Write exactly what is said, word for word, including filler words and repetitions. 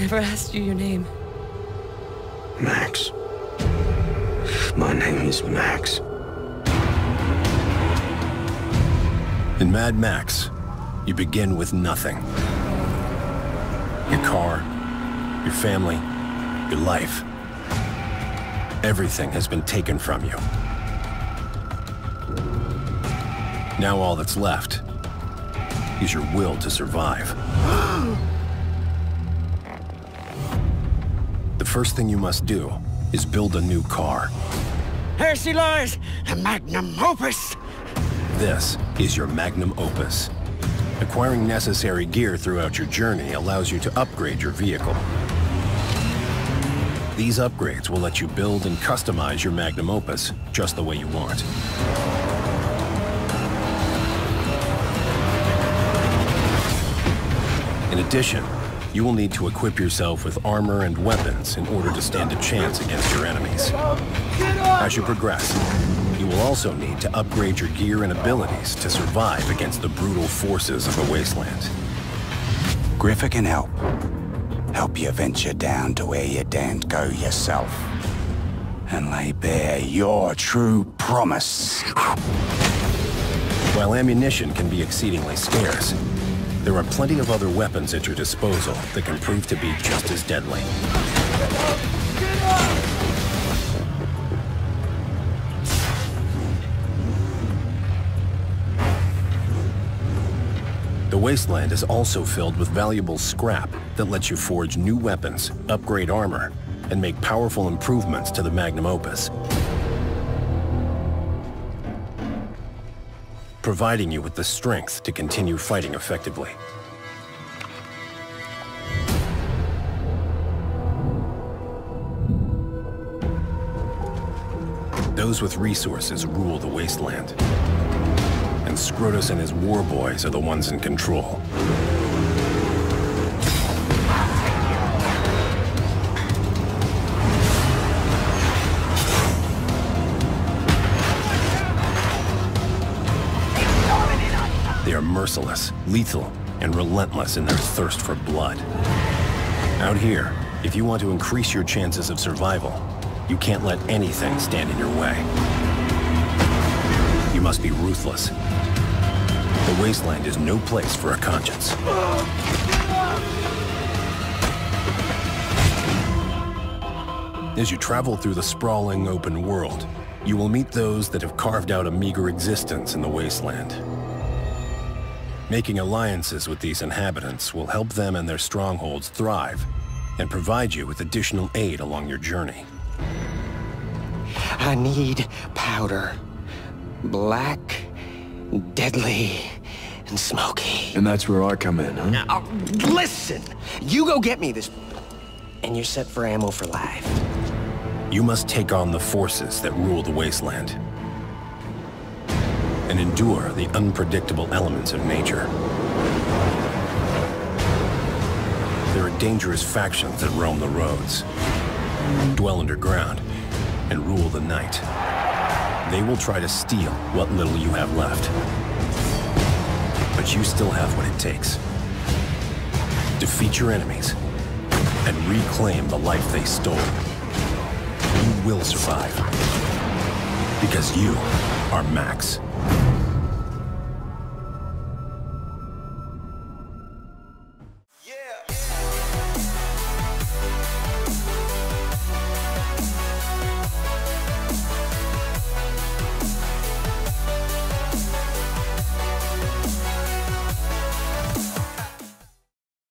never asked you your name. Max. My name is Max. In Mad Max, you begin with nothing. Your car, your family, your life. Everything has been taken from you. Now all that's left is your will to survive. The first thing you must do is build a new car. Here she lies, the Magnum Opus! This is your Magnum Opus. Acquiring necessary gear throughout your journey allows you to upgrade your vehicle. These upgrades will let you build and customize your Magnum Opus just the way you want. In addition, you will need to equip yourself with armor and weapons in order to stand a chance against your enemies. As you progress, you will also need to upgrade your gear and abilities to survive against the brutal forces of the Wasteland. Grifur can help. Help you venture down to where you daren't go yourself. And lay bare your true promise. While ammunition can be exceedingly scarce, there are plenty of other weapons at your disposal that can prove to be just as deadly. Get up, get up. The Wasteland is also filled with valuable scrap that lets you forge new weapons, upgrade armor, and make powerful improvements to the Magnum Opus, providing you with the strength to continue fighting effectively. Those with resources rule the Wasteland, and Scrotus and his war boys are the ones in control. They are merciless, lethal, and relentless in their thirst for blood. Out here, if you want to increase your chances of survival, you can't let anything stand in your way. You must be ruthless. The Wasteland is no place for a conscience. As you travel through the sprawling open world, you will meet those that have carved out a meager existence in the Wasteland. Making alliances with these inhabitants will help them and their strongholds thrive and provide you with additional aid along your journey. I need powder. Black, deadly, and smoky. And that's where I come in, huh? Now, uh, listen! You go get me this, and you're set for ammo for life. You must take on the forces that rule the Wasteland and endure the unpredictable elements of nature. There are dangerous factions that roam the roads, dwell underground, and rule the night. They will try to steal what little you have left. But you still have what it takes. Defeat your enemies and reclaim the life they stole. You will survive, because you are Max.